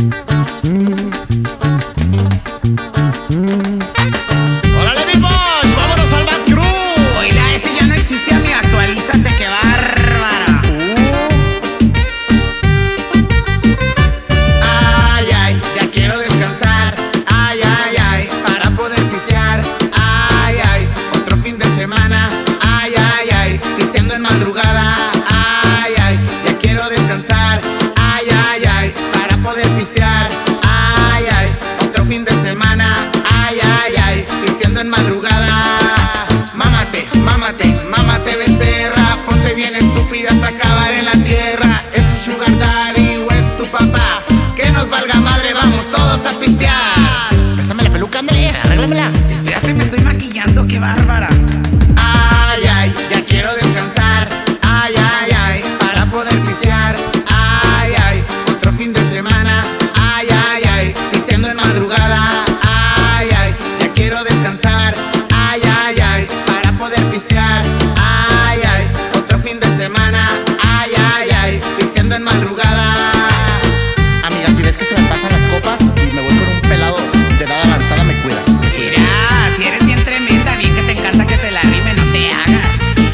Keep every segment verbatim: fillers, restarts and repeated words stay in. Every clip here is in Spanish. ¡Órale, mi posh! ¡Vámonos al Bad Crew! Oiga, ese ya no existe, mi actualízate, que bárbara. Ay, ay, ya quiero descansar. Ay, ay, ay, para poder pistear. Ay, ay, otro fin de semana. Ay, ay, ay, pisteando en madrugada. Ay, ay, ya quiero descansar. Ay, ay, ay, para poder pistear. Ay, ay, otro fin de semana. Ay, ay, ay, pisteando en madrugada. Mámate, mámate, mámate, becerra. Ponte bien estúpida hasta acabar en la tierra. Es tu sugar daddy o es tu papá. Que nos valga madre, vamos todos a pistear. Préstame la peluca, ándale, arréglamela. Espérate, me estoy maquillando, qué bárbara. Ay, ay, ya quiero descansar. Ay, ay, ay, para poder pistear. Ay, ay, otro fin de semana. Ay, ay, ay, pisteando en madrugada. Ay, ay, ya quiero descansar. Ay, ay, ay, para poder pistear. Ay, ay, otro fin de semana. Ay, ay, ay, pisteando en madrugada. Amiga, si ves que se me pasan las copas y me voy con un pelado de edad avanzada, me cuidas. Mira, si eres bien tremenda, bien que te encanta que te la rime, no te hagas.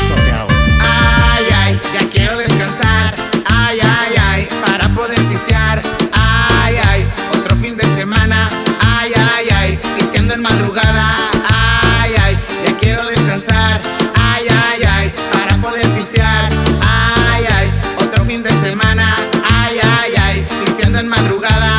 Sopeado. Ay, ay, ya quiero descansar. Ay, ay, ay, para poder pistear. Ay, ay, otro fin de semana. Ay, ay, ay, pisteando en madrugada. Ay, ay, ya quiero descansar. Ay, ay, ay, para poder pistear. Ay, ay, otro fin de semana. Ay, ay, ay, pisteando en madrugada.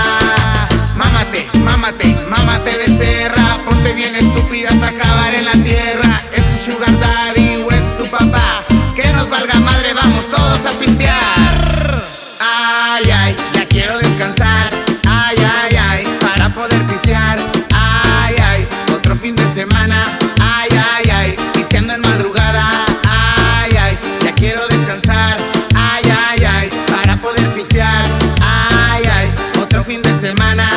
Mámate, mámate, mámate, becerra. Ponte bien estúpida hasta acabar en la tierra. Es tu sugar daddy o es tu papá. Que nos valga madre, vamos todos a pistear. Ay, ay, ya quiero descansar. Ay, ay, ay, para poder pistear. Ay, ay, otro fin de semana. Ay, ay, ay, pisteando en madrugada. Ay, ay, ya quiero descansar. Ay, ay, ay, para poder pistear. Ay, ay, otro fin de semana.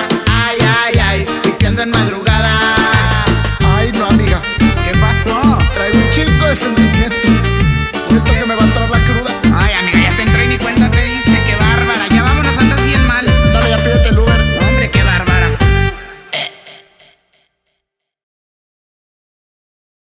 Ay, ay, ay, pisteando en madrugada.